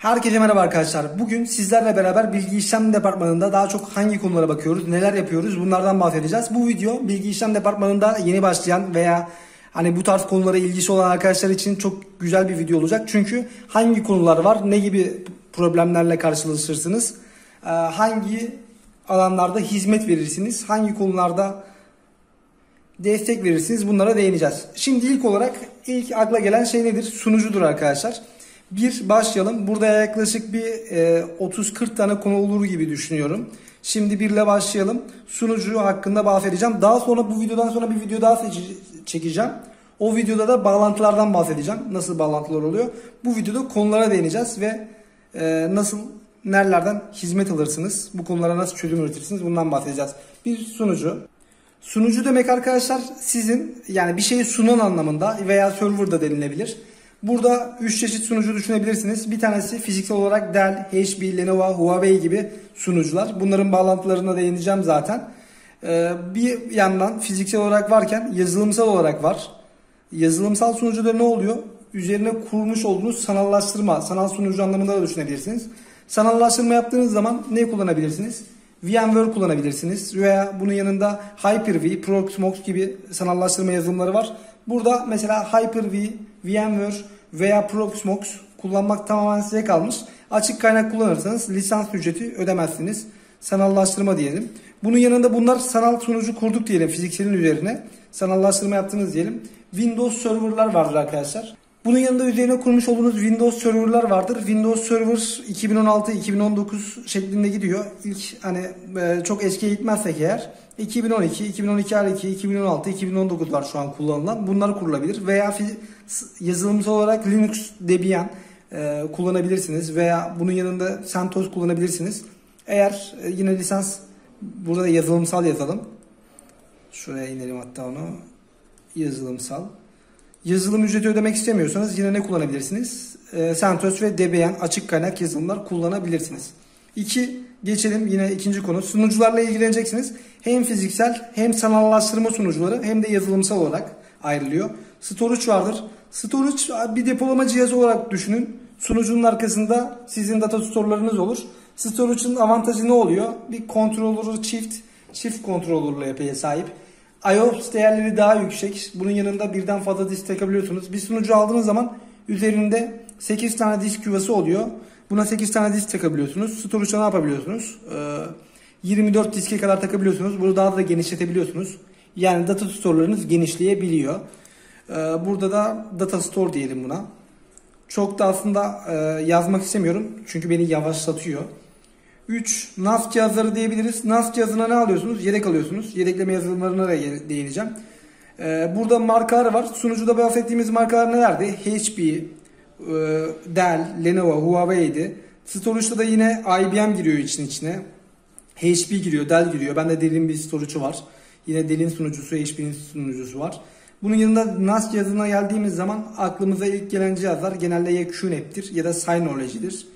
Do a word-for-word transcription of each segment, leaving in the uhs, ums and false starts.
Herkese merhaba arkadaşlar. Bugün sizlerle beraber bilgi işlem departmanında daha çok hangi konulara bakıyoruz, neler yapıyoruz bunlardan bahsedeceğiz. Bu video bilgi işlem departmanında yeni başlayan veya hani bu tarz konulara ilgisi olan arkadaşlar için çok güzel bir video olacak. Çünkü hangi konular var, ne gibi problemlerle karşılaşırsınız, hangi alanlarda hizmet verirsiniz, hangi konularda destek verirsiniz bunlara değineceğiz. Şimdi ilk olarak ilk akla gelen şey nedir? Sunucudur arkadaşlar. Bir başlayalım. Burada yaklaşık bir otuz kırk tane konu olur gibi düşünüyorum. Şimdi birle başlayalım. Sunucu hakkında bahsedeceğim. Daha sonra bu videodan sonra bir video daha çekeceğim. O videoda da bağlantılardan bahsedeceğim. Nasıl bağlantılar oluyor? Bu videoda konulara değineceğiz ve nasıl, nerelerden hizmet alırsınız? Bu konulara nasıl çözüm üretirsiniz? Bundan bahsedeceğiz. Bir sunucu. Sunucu demek arkadaşlar sizin yani bir şeyi sunan anlamında veya server da denilebilir. Burada üç çeşit sunucu düşünebilirsiniz. Bir tanesi fiziksel olarak Dell, H P, Lenovo, Huawei gibi sunucular. Bunların bağlantılarına değineceğim zaten. Ee, bir yandan fiziksel olarak varken yazılımsal olarak var. Yazılımsal sunucuda ne oluyor? Üzerine kurmuş olduğunuz sanallaştırma, sanal sunucu anlamında da düşünebilirsiniz. Sanallaştırma yaptığınız zaman ne kullanabilirsiniz? VMware kullanabilirsiniz veya bunun yanında Hyper-V, Proxmox gibi sanallaştırma yazılımları var. Burada mesela Hyper-V, VMware veya Proxmox kullanmak tamamen size kalmış. Açık kaynak kullanırsanız lisans ücreti ödemezsiniz. Sanallaştırma diyelim. Bunun yanında bunlar sanal sunucu kurduk diyelim fizikselin üzerine. Sanallaştırma yaptınız diyelim. Windows serverlar vardır arkadaşlar. Bunun yanında üzerine kurmuş olduğunuz Windows serverlar vardır. Windows Server iki bin on altı iki bin on dokuz şeklinde gidiyor. İlk hani çok eskiye gitmezsek eğer iki bin on iki, iki bin on iki R iki, iki bin on altı, iki bin on dokuz var şu an kullanılan. Bunlar kurulabilir veya yazılımsal olarak Linux, Debian e, kullanabilirsiniz veya bunun yanında CentOS kullanabilirsiniz. Eğer e, yine lisans burada yazılımsal yazalım. Şuraya inelim hatta onu. Yazılımsal. Yazılım ücreti ödemek istemiyorsanız yine ne kullanabilirsiniz? E, CentOS ve Debian açık kaynak yazılımlar kullanabilirsiniz. İki, geçelim yine ikinci konu. Sunucularla ilgileneceksiniz. Hem fiziksel hem sanallaştırma sunucuları hem de yazılımsal olarak ayrılıyor. Storage vardır. Storage bir depolama cihazı olarak düşünün. Sunucunun arkasında sizin data store'larınız olur. Storage'ın avantajı ne oluyor? Bir controller'ı çift, çift controller'la yapıya sahip. I O P S değerleri daha yüksek. Bunun yanında birden fazla disk takabiliyorsunuz. Bir sunucu aldığınız zaman üzerinde sekiz tane disk yuvası oluyor. Buna sekiz tane disk takabiliyorsunuz. Storage'a ne yapabiliyorsunuz? Ee, yirmi dört diske kadar takabiliyorsunuz. Bunu daha da genişletebiliyorsunuz. Yani data store'larınız genişleyebiliyor. Ee, burada da data store diyelim buna. Çok da aslında e, yazmak istemiyorum. Çünkü beni yavaşlatıyor. üç. N A S cihazları diyebiliriz. N A S cihazına ne alıyorsunuz? Yedek alıyorsunuz. Yedekleme yazılımlarına da değineceğim. Ee, burada markalar var. Sunucuda bahsettiğimiz markalar nelerdi? H P, Dell, Lenovo, Huawei'ydi. Storage'da da yine I B M giriyor için içine. H P giriyor, Dell giriyor. Bende Dell'in bir storage'u var. Yine Dell'in sunucusu, H P'nin sunucusu var. Bunun yanında N A S cihazına geldiğimiz zaman aklımıza ilk gelen cihazlar genelde ya QNAP'tir ya da Synology'dir.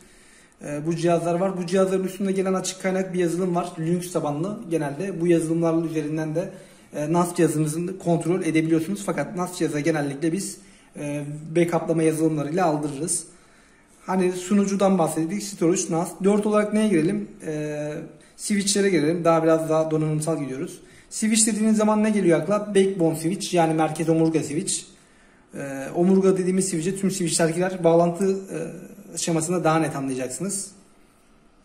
Bu cihazlar var. Bu cihazların üstünde gelen açık kaynak bir yazılım var. Linux tabanlı genelde. Bu yazılımlar üzerinden de N A S cihazınızı kontrol edebiliyorsunuz. Fakat N A S cihaza genellikle biz backuplama yazılımlarıyla aldırırız. Hani sunucudan bahsettik. Storage, N A S. dört olarak neye girelim? Ee, switch'lere girelim. Daha biraz daha donanımsal gidiyoruz. Switch dediğiniz zaman ne geliyor akla? Backbone switch yani merkez omurga switch. Ee, omurga dediğimiz switch'e tüm switch'ler girer. Bağlantı e, şemasında daha net anlayacaksınız.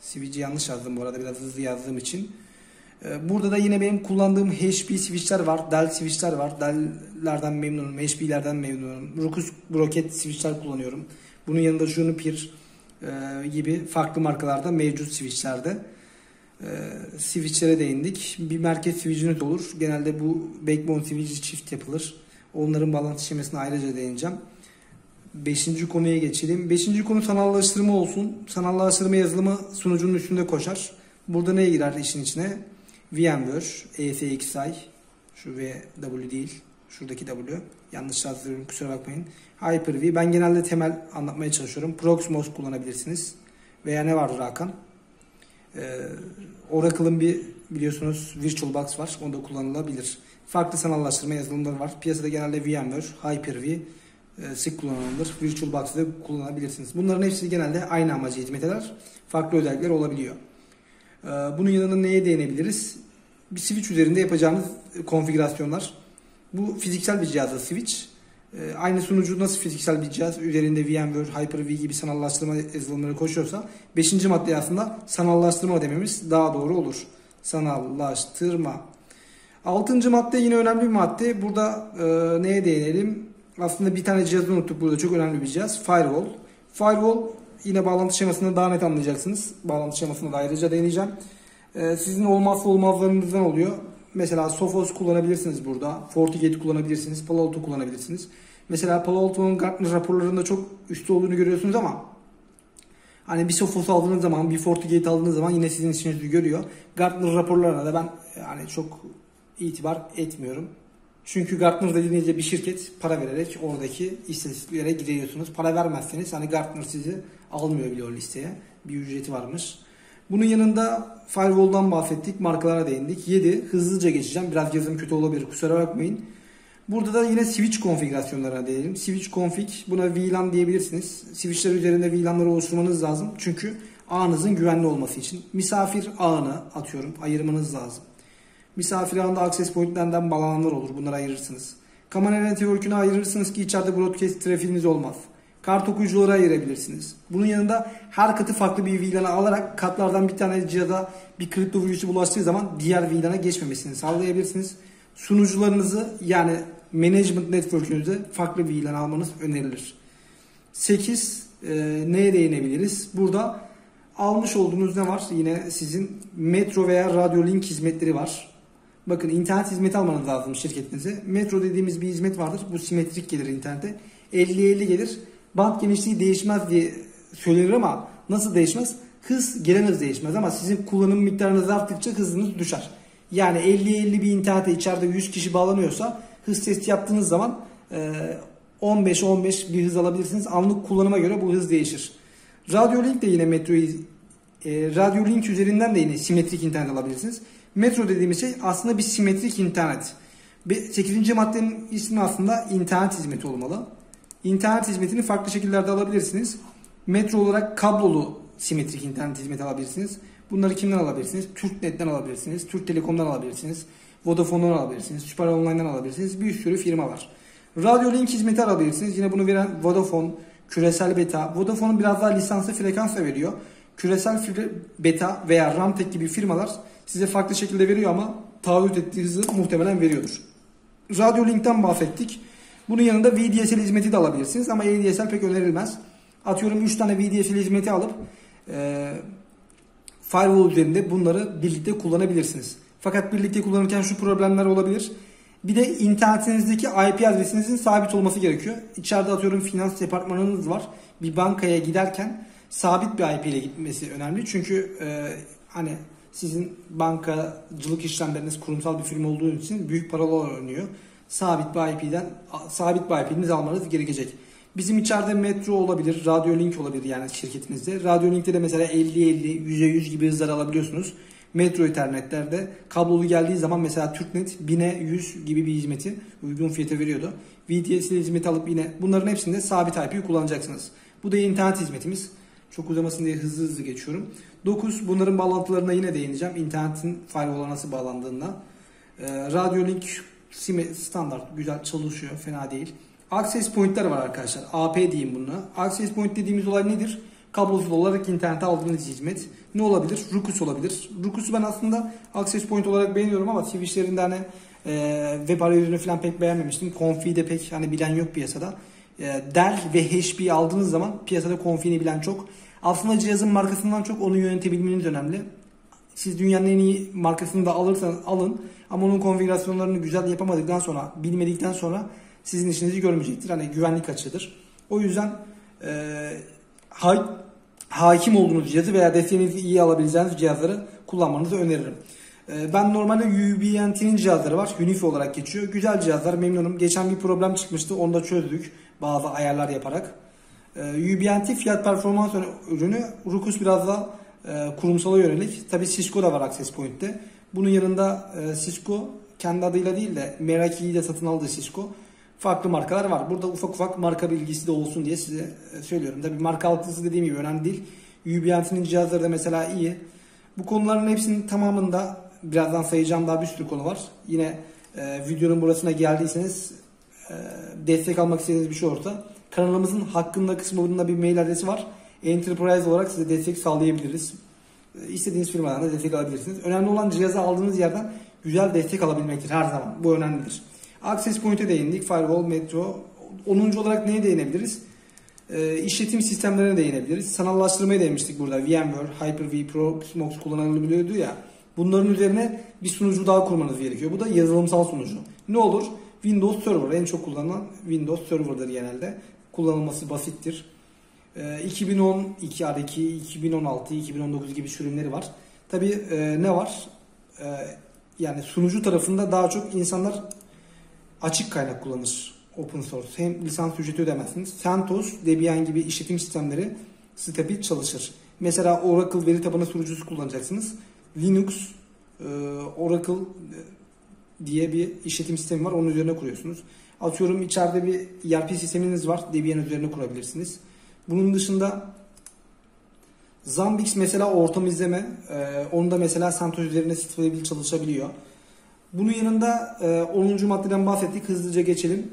Switch'i yanlış yazdım bu arada. Biraz hızlı yazdığım için. Ee, burada da yine benim kullandığım H P switch'ler var. Dell switch'ler var. Dell lerden memnunum, H P'lerden memnunum. RUKUS broket switch'ler kullanıyorum. Bunun yanında Juniper e, gibi farklı markalarda mevcut switch'lerde. E, switch'lere değindik. Bir merkez switch'iniz olur. Genelde bu backbone switch'i çift yapılır. Onların bağlantı şemesine ayrıca değineceğim. Beşinci konuya geçelim. Beşinci konu sanallaştırma olsun. Sanallaştırma yazılımı sunucunun üstünde koşar. Burada neye girer işin içine? VMware, E S X i, şu W değil. Şuradaki W. Yanlış yazdırıyorum, kusura bakmayın. Hyper-V. Ben genelde temel anlatmaya çalışıyorum. Proxmox kullanabilirsiniz. Veya ne vardır Hakan? Ee, Oracle'ın bir biliyorsunuz VirtualBox var. Onda kullanılabilir. Farklı sanallaştırma yazılımları var. Piyasada genelde VMware, Hyper-V, sık kullanılır. VirtualBox'da kullanabilirsiniz. Bunların hepsi genelde aynı amaca hizmet eder. Farklı özellikler olabiliyor. Bunun yanında neye değinebiliriz? Bir switch üzerinde yapacağınız konfigürasyonlar. Bu fiziksel bir cihazda switch. Aynı sunucu nasıl fiziksel bir cihaz üzerinde VMware, Hyper-V gibi sanallaştırma yazılımları koşuyorsa beşinci madde aslında sanallaştırma dememiz daha doğru olur. Sanallaştırma. altıncı madde yine önemli bir madde. Burada e, neye değinelim? Aslında bir tane cihazı unuttuk burada, çok önemli bir cihaz. Firewall. Firewall yine bağlantı şemasında daha net anlayacaksınız. Bağlantı şemasına da ayrıca değineceğim. E, sizin olmazsa olmazlarınızdan oluyor. Mesela Sophos kullanabilirsiniz burada. FortiGate kullanabilirsiniz. Palo Alto kullanabilirsiniz. Mesela Palo Alto'nun Gartner raporlarında çok üstü olduğunu görüyorsunuz ama hani bir Sophos aldığınız zaman, bir FortiGate aldığınız zaman yine sizin işinizi görüyor. Gartner raporlarına da ben yani çok itibar etmiyorum. Çünkü Gartner dediğinizde bir şirket, para vererek oradaki istatistiklere giriyorsunuz. Para vermezseniz hani Gartner sizi almıyor bile o listeye. Bir ücreti varmış. Bunun yanında firewall'dan bahsettik, markalara değindik. yedi Hızlıca geçeceğim. Biraz yazım kötü olabilir, kusura bakmayın. Burada da yine switch konfigürasyonlarına değinelim. Switch config, buna V LAN diyebilirsiniz. Switchler üzerinde V LAN'ları oluşturmanız lazım. Çünkü ağınızın güvenli olması için. Misafir ağını atıyorum, ayırmanız lazım. Misafir ağında access point'lerden bağlananlar olur. Bunları ayırırsınız. Kamera network'ünü ayırırsınız ki içeride broadcast trafiğiniz olmaz. Kart okuyucuları ayırabilirsiniz. Bunun yanında her katı farklı bir V LAN'a alarak katlardan bir tane cihaza bir kripto virüsü bulaştığı zaman diğer V LAN'a geçmemesini sağlayabilirsiniz. Sunucularınızı yani management network'ünüzü farklı V LAN almanız önerilir. sekiz E, neye değinebiliriz? Burada almış olduğunuz ne var? Yine sizin metro veya radyo link hizmetleri var. Bakın internet hizmeti almanız lazım şirketinize. Metro dediğimiz bir hizmet vardır. Bu simetrik gelir internete. elliye elli gelir. Band genişliği değişmez diye söylenir ama nasıl değişmez? Hız, gelen hız değişmez ama sizin kullanım miktarınız arttıkça hızınız düşer. Yani elliye elli bir internete içeride yüz kişi bağlanıyorsa hız testi yaptığınız zaman on beş on beş bir hız alabilirsiniz. Anlık kullanıma göre bu hız değişir. Radyo link de yine metro, e, radyo link üzerinden de yine simetrik internet alabilirsiniz. Metro dediğimiz şey aslında bir simetrik internet. sekizinci maddenin ismi aslında internet hizmeti olmalı. İnternet hizmetini farklı şekillerde alabilirsiniz. Metro olarak kablolu simetrik internet hizmeti alabilirsiniz. Bunları kimden alabilirsiniz? Türknet'ten alabilirsiniz, Türk Telekom'dan alabilirsiniz, Vodafone'dan alabilirsiniz, Süper Online'dan alabilirsiniz. Bir sürü firma var. Radyo link hizmeti alabilirsiniz. Yine bunu veren Vodafone, Küresel Beta. Vodafone'un biraz daha lisanslı frekansa veriyor. Küresel Beta veya Ramtek gibi firmalar size farklı şekilde veriyor ama taahhüt ettiği hızı muhtemelen veriyordur. Radyo linkten bahsettik. Bunun yanında V D S L hizmeti de alabilirsiniz ama A D S L pek önerilmez. Atıyorum üç tane V D S L hizmeti alıp e, firewall üzerinde bunları birlikte kullanabilirsiniz. Fakat birlikte kullanırken şu problemler olabilir. Bir de internetinizdeki I P adresinizin sabit olması gerekiyor. İçeride atıyorum finans departmanınız var. Bir bankaya giderken sabit bir I P ile gitmesi önemli. Çünkü e, hani sizin bankacılık işlemleriniz kurumsal bir firma olduğu için büyük paralar oynuyor. Sabit bir I P'den sabit bir I P'niz almanız gerekecek. Bizim içeride metro olabilir, radyo link olabilir yani şirketinizde. Radyo linkte de mesela elliye elli, yüze yüz gibi hızlar alabiliyorsunuz. Metro internetlerde kablolu geldiği zaman mesela Türknet bine yüz gibi bir hizmeti uygun fiyata veriyordu. V D S L hizmeti alıp yine bunların hepsinde sabit I P'yi kullanacaksınız. Bu da internet hizmetimiz. Çok uzamasın diye hızlı hızlı geçiyorum. dokuz Bunların bağlantılarına yine değineceğim. İnternetin firewall'a nasıl bağlandığına. Ee, radyo link standart güzel çalışıyor, fena değil. Access point'ler var arkadaşlar. A P diyeyim buna. Access point dediğimiz olay nedir? Kablosuz olarak internete aldığınız hizmet. Ne olabilir? RUKUS olabilir. RUKUS'u ben aslında access point olarak beğeniyorum ama switchlerinde hani e, web arayüzünü falan pek beğenmemiştim. Config'i de pek hani bilen yok piyasada. E, Dell ve H P aldığınız zaman piyasada config'ini bilen çok. Aslında cihazın markasından çok onu yönetebilmeniz önemli. Siz dünyanın en iyi markasını da alırsanız alın ama onun konfigürasyonlarını güzel yapamadıktan sonra, bilmedikten sonra sizin işinizi görmeyecektir. Hani güvenlik açıdır. O yüzden e, ha, hakim olduğunuz cihazı veya desteğinizi iyi alabileceğiniz cihazları kullanmanızı öneririm. E, ben normalde U B N T'nin cihazları var. Unifi olarak geçiyor. Güzel cihazlar, memnunum. Geçen bir problem çıkmıştı. Onu da çözdük. Bazı ayarlar yaparak. E, U B N T fiyat performans ürünü. RUKUS biraz daha kurumsala yönelik. Tabi Cisco da var Access Point'te. Bunun yanında Cisco kendi adıyla değil de Meraki'yi de satın aldı Cisco. farklı markalar var. Burada ufak ufak marka bilgisi de olsun diye size söylüyorum. Tabii marka algısı dediğim gibi önemli değil. U B N'nin cihazları da mesela iyi. Bu konuların hepsinin tamamında birazdan sayacağım daha bir sürü konu var. Yine e, videonun burasına geldiyseniz e, destek almak istediğiniz bir şey orta. Kanalımızın hakkında kısmında bir mail adresi var. Enterprise olarak size destek sağlayabiliriz. İstediğiniz firmadan da destek alabilirsiniz. Önemli olan cihazı aldığınız yerden güzel destek alabilmektir her zaman. Bu önemlidir. Access Point'e değindik. Firewall, Metro. onuncu olarak neye değinebiliriz? E, işletim sistemlerine değinebiliriz. Sanallaştırmaya değinmiştik burada. VMware, Hyper-V, Proxmox kullanılabiliyordu ya. Bunların üzerine bir sunucu daha kurmanız gerekiyor. Bu da yazılımsal sunucu. Ne olur? Windows Server. En çok kullanılan Windows Server'dır genelde. Kullanılması basittir. iki bin on iki, iki bin on altı, iki bin on dokuz gibi sürümleri var. Tabii e, ne var? E, yani sunucu tarafında daha çok insanlar açık kaynak kullanır. Open source. Hem lisans ücreti ödemezsiniz. CentOS, Debian gibi işletim sistemleri stabil çalışır. Mesela Oracle veri tabanı sunucusu kullanacaksınız. Linux, e, Oracle e, diye bir işletim sistemi var. Onun üzerine kuruyorsunuz. Atıyorum içeride bir E R P sisteminiz var. Debian üzerine kurabilirsiniz. Bunun dışında Zambix mesela ortam izleme, e, onu da mesela CentOS üzerine stabil çalışabiliyor. Bunun yanında e, onuncu maddeden bahsettik, hızlıca geçelim.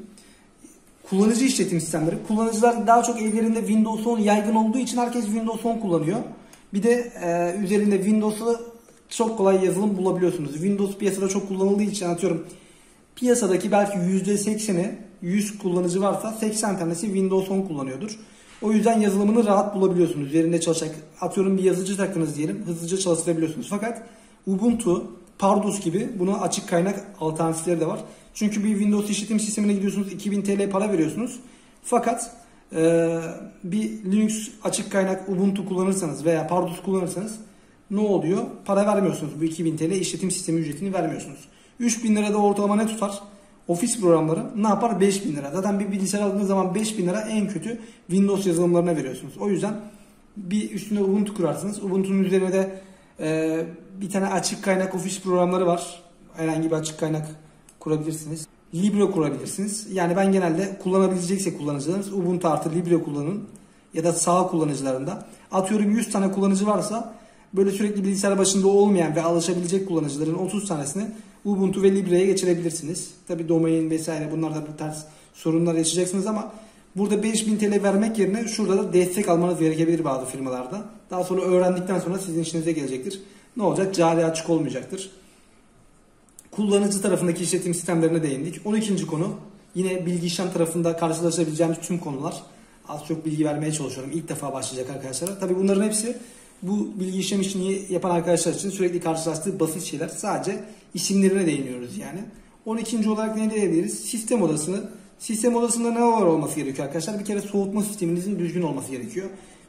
Kullanıcı işletim sistemleri. Kullanıcılar daha çok evlerinde Windows on yaygın olduğu için herkes Windows on kullanıyor. Bir de e, üzerinde Windows'u çok kolay yazılım bulabiliyorsunuz. Windows piyasada çok kullanıldığı için atıyorum piyasadaki belki yüzde sekseni yüz kullanıcı varsa seksen tanesi Windows on kullanıyordur. O yüzden yazılımını rahat bulabiliyorsunuz. Üzerinde çalışacak, atıyorum bir yazıcı taktınız diyelim, hızlıca çalıştırabiliyorsunuz. Fakat Ubuntu, Pardus gibi buna açık kaynak alternatifleri de var. Çünkü bir Windows işletim sistemine gidiyorsunuz, iki bin TL para veriyorsunuz. Fakat e, bir Linux açık kaynak Ubuntu kullanırsanız veya Pardus kullanırsanız ne oluyor? Para vermiyorsunuz. Bu iki bin TL işletim sistemi ücretini vermiyorsunuz. üç bin lirada ortalama ne tutar? Ofis programları ne yapar? beş bin lira. Zaten bir bilgisayar aldığınız zaman beş bin lira en kötü Windows yazılımlarına veriyorsunuz. O yüzden bir üstüne Ubuntu kurarsınız. Ubuntu'nun üzerine de e, bir tane açık kaynak ofis programları var. Herhangi bir açık kaynak kurabilirsiniz. Libre kurabilirsiniz. Yani ben genelde kullanabilecekse kullanıcılarınız Ubuntu artı Libre kullanın. Ya da sağ kullanıcılarında. Atıyorum yüz tane kullanıcı varsa böyle sürekli bilgisayar başında olmayan ve alışabilecek kullanıcıların otuz tanesini Ubuntu ve Libre'ye geçirebilirsiniz. Tabi domain vesaire bunlar da bir tarz sorunlar yaşayacaksınız ama burada beş bin TL vermek yerine şurada da destek almanız gerekebilir bazı firmalarda. Daha sonra öğrendikten sonra sizin işinize gelecektir. Ne olacak? Cari açık olmayacaktır. Kullanıcı tarafındaki işletim sistemlerine değindik. on ikinci konu yine bilgi işlem tarafında karşılaşabileceğimiz tüm konular. Az çok bilgi vermeye çalışıyorum. İlk defa başlayacak arkadaşlara. Tabi bunların hepsi bu bilgi işlem işini yapan arkadaşlar için sürekli karşılaştığı basit şeyler. Sadece isimlerine değiniyoruz yani. on ikinci olarak ne diyebiliriz? Sistem odasını. Sistem odasında ne var olması gerekiyor arkadaşlar? Bir kere soğutma sisteminizin düzgün olması gerekiyor.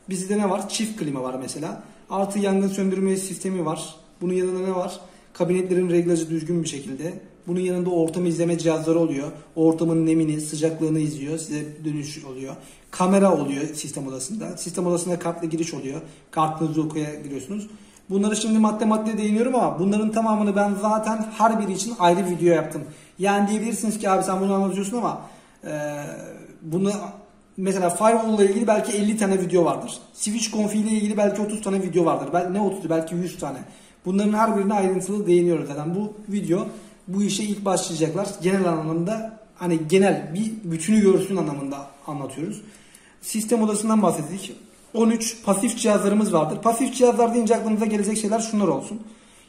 Bizde ne var? Çift klima var mesela. Artı yangın söndürme sistemi var. Bunun yanında ne var? Kabinetlerin reglajı düzgün bir şekilde. Bunun yanında ortamı izleme cihazları oluyor. O ortamın nemini, sıcaklığını izliyor. Size dönüş oluyor. Kamera oluyor sistem odasında. Sistem odasında kartla giriş oluyor. Kartınızı okuya giriyorsunuz. Bunları şimdi madde madde değiniyorum ama bunların tamamını ben zaten her biri için ayrı video yaptım. Yani diyebilirsiniz ki abi sen bunu anlatıyorsun ama e, bunu mesela firewall ile ilgili belki elli tane video vardır. Switch config ile ilgili belki otuz tane video vardır. Bel ne otuzu belki yüz tane. Bunların her birine ayrıntılı değiniyoruz zaten. Bu video bu işe ilk başlayacaklar. Genel anlamda hani genel bir bütünü görsün anlamında anlatıyoruz. Sistem odasından bahsettik. on üç pasif cihazlarımız vardır. Pasif cihazlar deyince aklınıza gelecek şeyler şunlar olsun.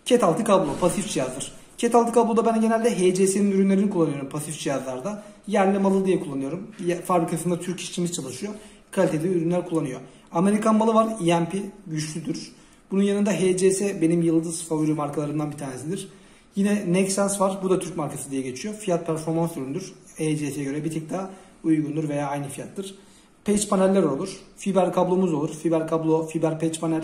Cat altı kablo pasif cihazdır. Cat altı kabloda ben genelde H C S'nin ürünlerini kullanıyorum pasif cihazlarda. Yerli malı diye kullanıyorum. Fabrikasında Türk işçimiz çalışıyor. Kaliteli ürünler kullanıyor. Amerikan malı var. E M P güçlüdür. Bunun yanında H C S benim yıldız favori markalarından bir tanesidir. Yine Nexans var. Bu da Türk markası diye geçiyor. Fiyat performans üründür. H C S'ye göre bir tık daha uygundur veya aynı fiyattır. Patch paneller olur. Fiber kablomuz olur. Fiber kablo, fiber patch panel,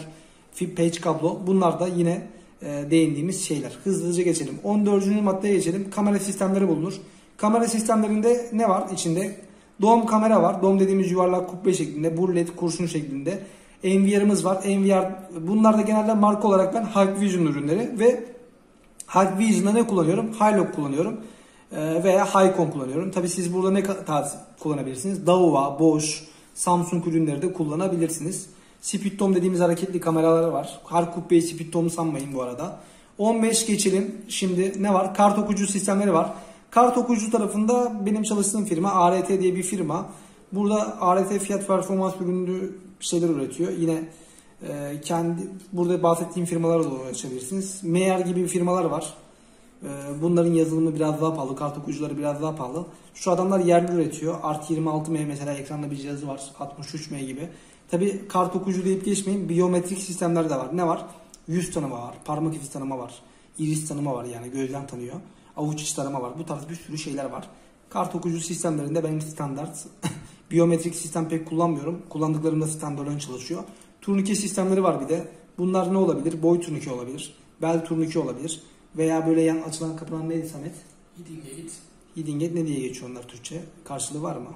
patch kablo. Bunlar da yine e, değindiğimiz şeyler. Hızlıca geçelim. on dördüncü maddeye geçelim. Kamera sistemleri bulunur. Kamera sistemlerinde ne var içinde? Dome kamera var. Dome dediğimiz yuvarlak kubbe şeklinde, burlet, kurşun şeklinde. N V R'ımız var. N V R bunlar da genelde marka olarak ben Hikvision ürünleri ve Hikvision'da ne kullanıyorum? Hilux kullanıyorum. veya Hycon kullanıyorum. Tabi siz burada ne tarz kullanabilirsiniz? Dahua, Bosch, Samsung ürünleri de kullanabilirsiniz. Speedtom dediğimiz hareketli kameraları var. Her kubbeyi Speedtom'u sanmayın bu arada. on beş geçelim. Şimdi ne var? Kart okuyucu sistemleri var. Kart okuyucu tarafında benim çalıştığım firma A R T diye bir firma. Burada A R T fiyat performans ürünlü şeyler üretiyor. Yine e, kendi burada bahsettiğim firmalara da ulaşabilirsiniz. M R gibi firmalar var. E, bunların yazılımı biraz daha pahalı. Kart okuyucuları biraz daha pahalı. Şu adamlar yerli üretiyor. A R T yirmi altı M mesela ekranda bir cihazı var. altmış üç M gibi. Tabi kart okuyucu deyip geçmeyin. Biyometrik sistemler de var. Ne var? Yüz tanıma var. Parmak izi tanıma var. İris tanıma var, yani gözden tanıyor. Avuç içi tarama var. Bu tarz bir sürü şeyler var. Kart okuyucu sistemlerinde benim standart biyometrik sistem pek kullanmıyorum. Kullandıklarımda standart ön çalışıyor. Turnike sistemleri var bir de. Bunlar ne olabilir? Boy turnike olabilir. Bel turnike olabilir. Veya böyle yan açılan kapılan neydi Samet? Hidingate. Hidingate ne diye geçiyor onlar Türkçe? Karşılığı var mı?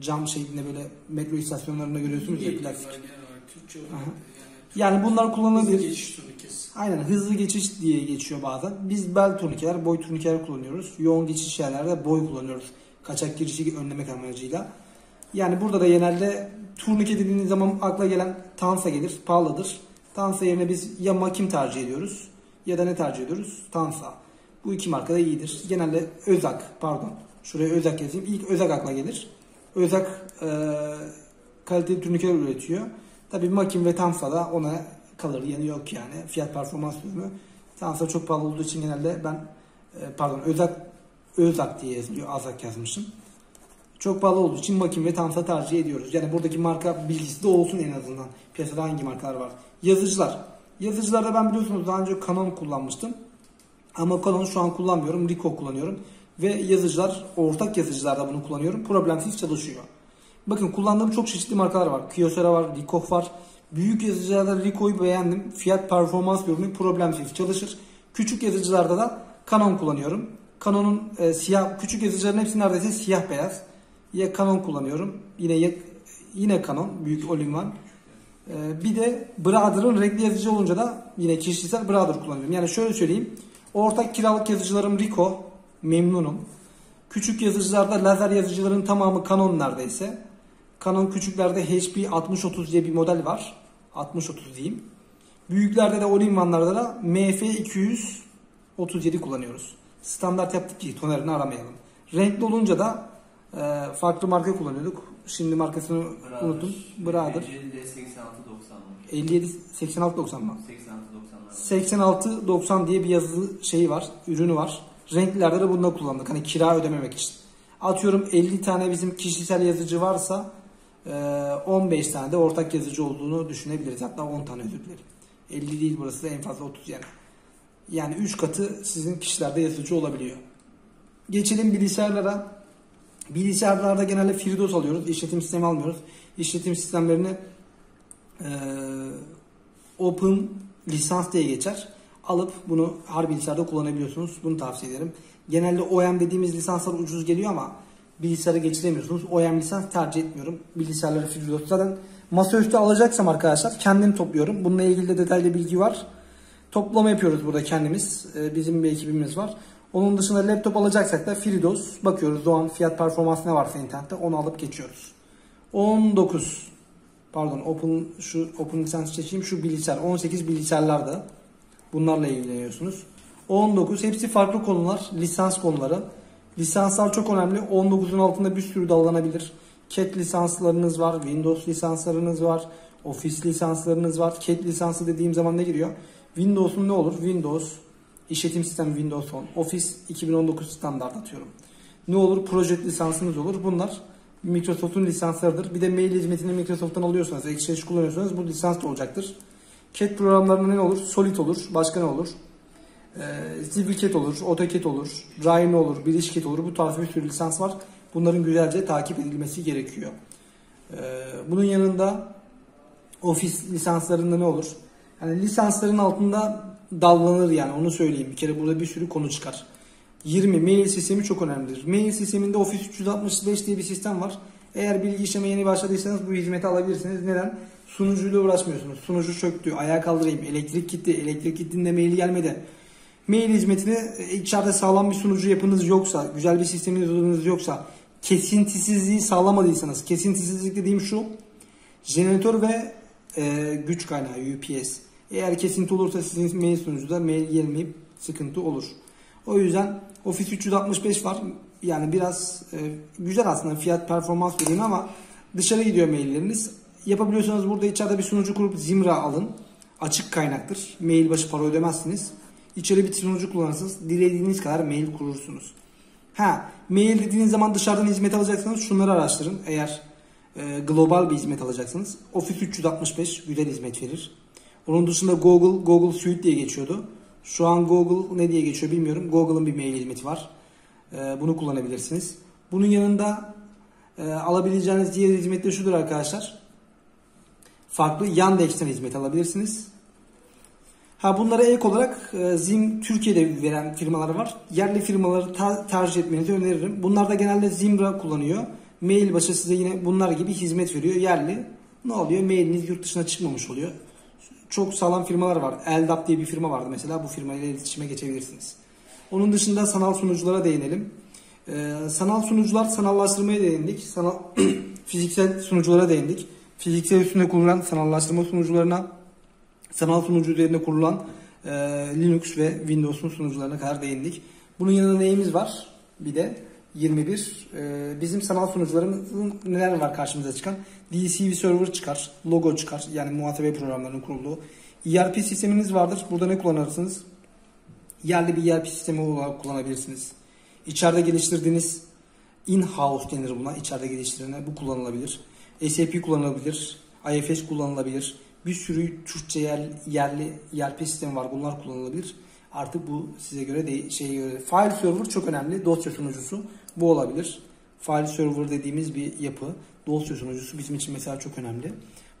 Cam şeklinde böyle metro istasyonlarında görüyorsunuz ya plastik. Türkçe olarak. Yani bunlar kullanılabilir. Hızlı geçiş turnikesi. Aynen, hızlı geçiş diye geçiyor bazen. Biz bel turnikeler, boy turnikeler kullanıyoruz. Yoğun geçiş yerlerde boy kullanıyoruz. Kaçak girişi önlemek amacıyla. Yani burada da genelde turnike dediğiniz zaman akla gelen Tansa gelir, pahalıdır. Tansa yerine biz ya Makim tercih ediyoruz ya da ne tercih ediyoruz? Tansa. Bu iki marka da iyidir. Genelde Özak, pardon. Şuraya Özak yazayım. İlk Özak akla gelir. Özak e, kaliteli turnikeler üretiyor. Tabii Makim ve Tansa da ona kalır. Yani yok yani. Fiyat performans ürünü. Tansa çok pahalı olduğu için genelde ben pardon Özak Özak diye yazılıyor. Azak yazmışım. Çok pahalı olduğu için Makim ve Tansa tercih ediyoruz. Yani buradaki marka bilgisi de olsun en azından. Piyasada hangi markalar var? Yazıcılar. Yazıcılarda ben biliyorsunuz daha önce Canon kullanmıştım. Ama Canon şu an kullanmıyorum. Ricoh kullanıyorum. Ve yazıcılar, ortak yazıcılarda bunu kullanıyorum. Problemsiz çalışıyor. Bakın kullandığım çok çeşitli markalar var. Küresel var, Ricoh var. Büyük yazıcılarda Ricoh'u beğendim. Fiyat performans yorumu problemsiz çalışır. Küçük yazıcılarda da Canon kullanıyorum. Canon'un e, siyah, küçük yazıcıların hepsi neredeyse siyah beyaz. Ya Canon kullanıyorum. Yine ya, yine Canon. Büyük Olimvan. E, bir de Brother'ın renkli yazıcı olunca da yine kişisel Brother kullanıyorum. Yani şöyle söyleyeyim. Ortak kiralık yazıcılarım Ricoh. Memnunum. Küçük yazıcılarda lazer yazıcıların tamamı Canon neredeyse. Canon küçüklerde H P altmış otuz diye bir model var. altmış otuz diyeyim. Büyüklerde de Olimvan'larda da M F iki yüz otuz yedi kullanıyoruz. Standart yaptık ki tonerini aramayalım. Renkli olunca da e, farklı marka kullanıyorduk. Şimdi markasını Brother, unuttum. Brother. elli yedi seksen altı doksan mı? seksen altı doksan diye bir yazı şeyi var. Ürünü var. Renklilerde de bunu kullandık. Hani kira ödememek için. Atıyorum elli tane bizim kişisel yazıcı varsa on beş tane de ortak yazıcı olduğunu düşünebiliriz. Hatta on tane, özür dilerim. elli değil burası da, en fazla otuz yani. Yani üç katı sizin kişilerde yazıcı olabiliyor. Geçelim bilgisayarlara. Bilgisayarlarda genelde FreeDOS alıyoruz. İşletim sistemi almıyoruz. İşletim sistemlerini e, Open lisans diye geçer. Alıp bunu her bilgisayarda kullanabiliyorsunuz. Bunu tavsiye ederim. Genelde O E M dediğimiz lisanslar ucuz geliyor ama bilgisayara geçiremiyorsunuz. O E M lisans tercih etmiyorum. Bilgisayarları FreeDOS. Zaten masaüstü alacaksam arkadaşlar kendim topluyorum. Bununla ilgili de detaylı bilgi var. Toplama yapıyoruz burada kendimiz. Bizim bir ekibimiz var. Onun dışında laptop alacaksak da FreeDOS bakıyoruz. O an fiyat performans ne varsa internette onu alıp geçiyoruz. on dokuz pardon open şu open lisans seçeyim. Şu bilgisayar on sekiz bilgisayarlarda bunlarla ilgileniyorsunuz. on dokuz hepsi farklı konular, lisans konuları. Lisanslar çok önemli. on dokuzun altında bir sürü dallanabilir. C A D lisanslarınız var, Windows lisanslarınız var, Office lisanslarınız var. C A D lisansı dediğim zaman ne giriyor? Windows'un ne olur? Windows, işletim sistemi Windows on, Office iki bin on dokuz standart atıyorum. Ne olur? Project lisansınız olur. Bunlar Microsoft'un lisanslarıdır. Bir de mail hizmetini Microsoft'tan alıyorsanız, Exchange kullanıyorsanız bu lisans da olacaktır. C A D programlarında ne olur? Solid olur. Başka ne olur? CivilCAD olur, AutoCAD olur, Rhino olur, BlizzCAD olur. Bu tarz bir sürü lisans var. Bunların güzelce takip edilmesi gerekiyor. Bunun yanında ofis lisanslarında ne olur? Yani lisansların altında dallanır yani, onu söyleyeyim. Bir kere burada bir sürü konu çıkar. yirmi mail sistemi çok önemlidir. Mail sisteminde Office üç altmış beş diye bir sistem var. Eğer bilgi işleme yeni başladıysanız bu hizmeti alabilirsiniz. Neden? Sunucuyla uğraşmıyorsunuz. Sunucu çöktü, ayağa kaldırayım, elektrik gitti, elektrik gittiğinde maili gelmedi. Mail hizmetini içeride sağlam bir sunucu yapınız yoksa, güzel bir sisteminiz yoksa, kesintisizliği sağlamadıysanız, kesintisizlik dediğim şu, jeneratör ve e, güç kaynağı U P S. Eğer kesinti olursa sizin mail sunucuda mail gelmeyip sıkıntı olur. O yüzden Office üç yüz altmış beş var. Yani biraz e, güzel aslında fiyat performans vereyim ama dışarı gidiyor mailleriniz. Yapabiliyorsanız burada içeride bir sunucu kurup Zimbra alın. Açık kaynaktır. Mail başı para ödemezsiniz. İçeri bir sunucu kullanırsınız. Dilediğiniz kadar mail kurursunuz. Ha, mail dediğiniz zaman dışarıdan hizmet alacaksanız şunları araştırın. Eğer e, global bir hizmet alacaksanız Office üç yüz altmış beş güzel hizmet verir. Onun dışında Google, Google Suite diye geçiyordu. Şu an Google ne diye geçiyor bilmiyorum. Google'ın bir mail hizmeti var. E, bunu kullanabilirsiniz. Bunun yanında e, alabileceğiniz diğer hizmet de şudur arkadaşlar. Farklı Yandex'ten hizmet alabilirsiniz. Ha, bunlara ek olarak e, Zim Türkiye'de veren firmalar var. Yerli firmaları ta tercih etmenizi öneririm. Bunlar da genelde Zimbra kullanıyor. Mail başı size yine bunlar gibi hizmet veriyor yerli. Ne oluyor? Mailiniz yurt dışına çıkmamış oluyor. Çok sağlam firmalar var. Eldap diye bir firma vardı mesela. Bu firmayla iletişime geçebilirsiniz. Onun dışında sanal sunuculara değinelim. Ee, sanal sunucular, sanallaştırmaya değindik. Sanal fiziksel sunuculara değindik. Fiziksel üstünde kurulan sanallaştırma sunucularına, sanal sunucu üzerine kurulan e, Linux ve Windows'un sunucularına kadar değindik. Bunun yanında neyimiz var? Bir de yirmi bir. E, bizim sanal sunucularımızın neler var karşımıza çıkan? D C V Server çıkar, Logo çıkar. Yani muhasebe programlarının kurulduğu. E R P sisteminiz vardır. Burada ne kullanırsınız? Yerli bir E R P sistemi olarak kullanabilirsiniz. İçeride geliştirdiğiniz in-house denir buna. İçeride geliştirene bu kullanılabilir. S A P kullanılabilir. I F S kullanılabilir. Bir sürü Türkçe yer, yerli E R P sistemi var. Bunlar kullanılabilir. Artık bu size göre değil. Şeye göre. File server çok önemli. Dosya sunucusu bu olabilir. File server dediğimiz bir yapı. Dosya sunucusu bizim için mesela çok önemli.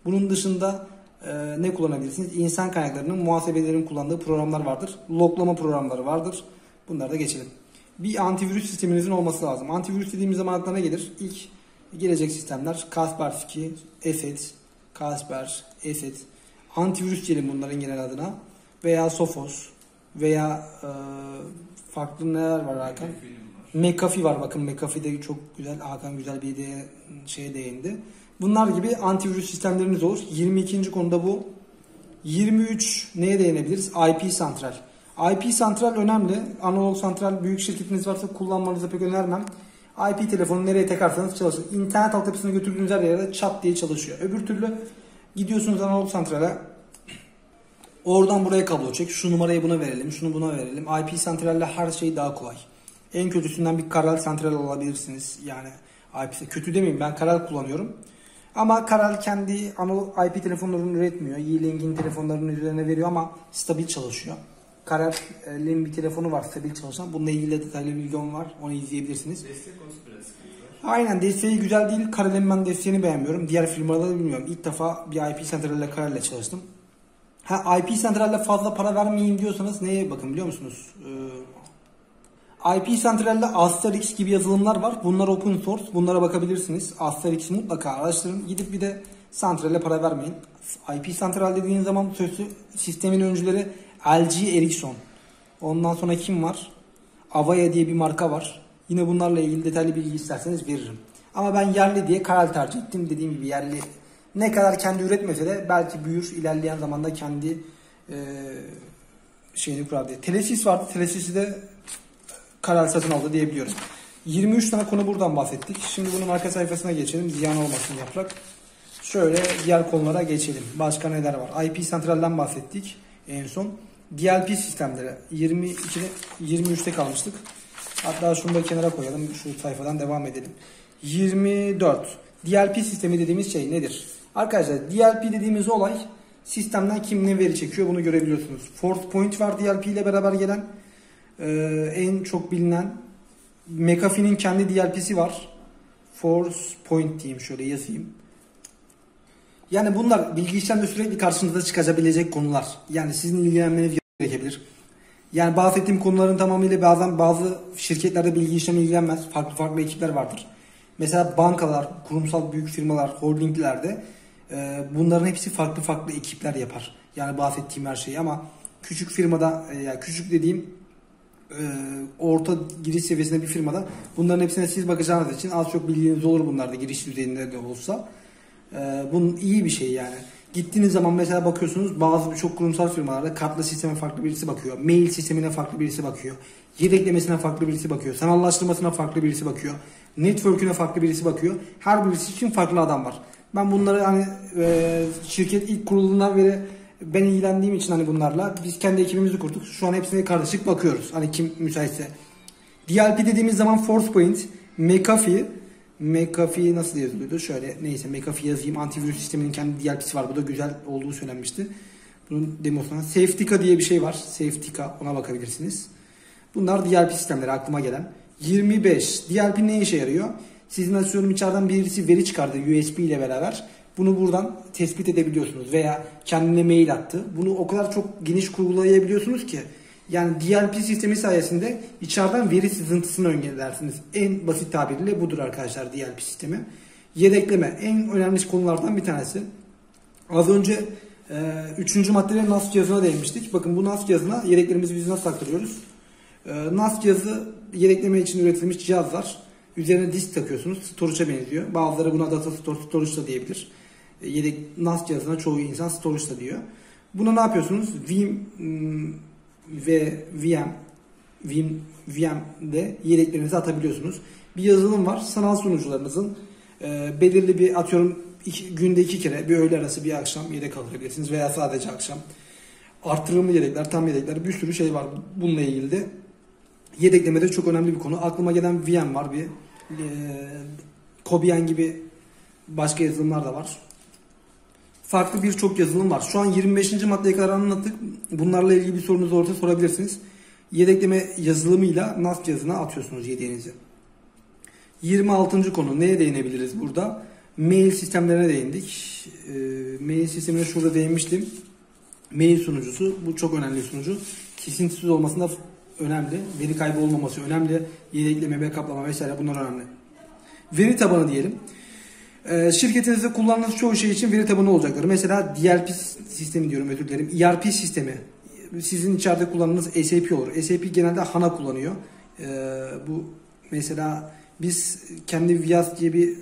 Bunun dışında e, ne kullanabilirsiniz? İnsan kaynaklarının, muhasebelerin kullandığı programlar vardır. Loglama programları vardır. Bunları da geçelim. Bir antivirüs sisteminizin olması lazım. Antivirüs dediğimiz zaman aklına ne gelir? İlk gelecek sistemler Kaspersky, ESET, Kasper, ESET, antivirüs diyelim bunların genel adına, veya Sophos veya e, farklı neler var Hakan? McAfee var, bakın McAfee de çok güzel, Hakan güzel bir de, şeye değindi. Bunlar gibi antivirüs sistemleriniz olur. yirmi ikinci konuda bu. yirmi üç neye değinebiliriz? I P santral. I P santral önemli. Analog santral büyük şirketiniz varsa kullanmanızı pek önermem. I P telefonu nereye takarsanız çalışır. İnternet altyapısını götürdüğünüz her yerde çat diye çalışıyor. Öbür türlü gidiyorsunuz analog santrale. Oradan buraya kablo çek. Şu numarayı buna verelim. Şunu buna verelim. I P santralle her şey daha kolay. En kötüsünden bir Karel santral alabilirsiniz. Yani I P kötü demeyeyim. Ben Karel kullanıyorum. Ama Karel kendi analog I P telefonlarını üretmiyor. E-Link'in telefonlarının üzerine veriyor ama stabil çalışıyor. Karel'in bir telefonu var stabil çalışan. Bununla ilgili detaylı bilgim var. Onu izleyebilirsiniz. Destek konusu biraz sıkıntı var. Aynen, desteği güzel değil. Karel'in ben desteğini beğenmiyorum. Diğer firmalarda bilmiyorum. İlk defa bir I P santralle Karel'le çalıştım. Ha, I P santralle fazla para vermeyin diyorsanız neye bakın biliyor musunuz? Ee, I P santralle Asterix gibi yazılımlar var. Bunlar open source. Bunlara bakabilirsiniz. Asterix'i mutlaka araştırın. Gidip bir de santralle para vermeyin. I P santral dediğiniz zaman sözü sistemin öncüleri L G, Ericsson. Ondan sonra kim var? Avaya diye bir marka var. Yine bunlarla ilgili detaylı bilgi isterseniz veririm. Ama ben yerli diye Karel tercih ettim. Dediğim gibi yerli. Ne kadar kendi üretmese de belki büyür. İlerleyen zamanda kendi e, şeyini kurar diye. Telesis vardı. Telesis'i de Karel satın aldı diyebiliyorum. yirmi üç tane konu buradan bahsettik. Şimdi bunun arka sayfasına geçelim. Ziyan olmasın yaprak. Şöyle diğer konulara geçelim. Başka neler var? I P santralden bahsettik. En son. D L P sistemleri yirmi ikide yirmi üçte kalmıştık. Hatta şunu da kenara koyalım. Şu sayfadan devam edelim. yirmi dört. D L P sistemi dediğimiz şey nedir? Arkadaşlar D L P dediğimiz olay sistemden kim ne veri çekiyor bunu görebiliyorsunuz. Force Point var D L P ile beraber gelen. Ee, en çok bilinen McAfee'nin kendi D L P'si var. Force Point diyeyim, şöyle yazayım. Yani bunlar bilgi işlemde sürekli karşınıza çıkabilecek konular. Yani sizin ilgilenmeniz gerekebilir. Yani bahsettiğim konuların tamamıyla bazen bazı şirketlerde bilgi işlemi ilgilenmez. Farklı farklı ekipler vardır. Mesela bankalar, kurumsal büyük firmalar, holdinglerde e, bunların hepsi farklı farklı ekipler yapar. Yani bahsettiğim her şeyi ama küçük firmada, yani küçük dediğim orta giriş seviyesinde bir firmada bunların hepsine siz bakacağınız için az çok bilginiz olur, bunlarda giriş düzeyinde de olsa. Bunun iyi bir şey yani. Gittiğiniz zaman mesela bakıyorsunuz bazı birçok kurumsal firmalarda kartla sisteme farklı birisi bakıyor. Mail sistemine farklı birisi bakıyor. Yedeklemesine farklı birisi bakıyor. Sanallaştırmasına farklı birisi bakıyor. Network'üne farklı birisi bakıyor. Her birisi için farklı adam var. Ben bunları hani e, şirket ilk kurulduğundan beri ben ilgilendiğim için hani bunlarla biz kendi ekibimizi kurduk. Şu an hepsine karışık bakıyoruz. Hani kim müsaitse. D L P dediğimiz zaman ForcePoint, McAfee, McAfee nasıl yazılıyordu? Şöyle neyse McAfee yazayım. Antivirüs sisteminin kendi D L P'si var. Bu da güzel olduğu söylenmişti. Bunun demosuna. Safetica diye bir şey var. Safetica, ona bakabilirsiniz. Bunlar D L P sistemleri aklıma gelen. yirmi beş. D L P ne işe yarıyor? Sizin açıyorum içeriden birisi veri çıkardı U S B ile beraber. Bunu buradan tespit edebiliyorsunuz veya kendine mail attı. Bunu o kadar çok geniş kurgulayabiliyorsunuz ki. Yani D L P sistemi sayesinde içeriden veri sızıntısını engellersiniz. En basit tabiriyle budur arkadaşlar D L P sistemi. Yedekleme en önemli konulardan bir tanesi. Az önce üçüncü maddede N A S cihazına değinmiştik. Bakın bu N A S cihazına yedeklerimizi biz nasıl aktarıyoruz? N A S cihazı yedekleme için üretilmiş cihazlar. Üzerine disk takıyorsunuz. Storage'a benziyor. Bazıları buna data store, storage da diyebilir. Yedek N A S cihazına çoğu insan storage da diyor. Buna ne yapıyorsunuz? Vim ve VM, Vim, V M'de yedeklerinizi atabiliyorsunuz. Bir yazılım var. Sanal sunucularınızın e, belirli bir atıyorum iki, günde iki kere bir öğle arası bir akşam yedek alabilirsiniz veya sadece akşam. Artırılmış yedekler, tam yedekler, bir sürü şey var bununla ilgili de. Yedekleme de çok önemli bir konu. Aklıma gelen V M var bir. E, Kobian gibi başka yazılımlar da var. Farklı birçok yazılım var. Şu an yirmi beşinci maddeye kadar anlattık. Bunlarla ilgili bir sorunuzu ortaya sorabilirsiniz. Yedekleme yazılımıyla N A S cihazına atıyorsunuz yedeğinizi. yirmi altıncı konu. Neye değinebiliriz burada? Mail sistemlerine değindik. E, mail sistemine şurada değinmiştim. Mail sunucusu. Bu çok önemli sunucu. Kesintisiz olmasında önemli. Veri kaybı olmaması önemli. Yedekleme, backuplama vesaire bunlar önemli. Veri tabanı diyelim. Ee, şirketinizde kullandığınız çoğu şey için veri tabanı olacaktır. Mesela D L P sistemi diyorum, özür dilerim. E R P sistemi. Sizin içeride kullandığınız S A P olur. S A P genelde HANA kullanıyor. Ee, bu mesela biz kendi Vias diye bir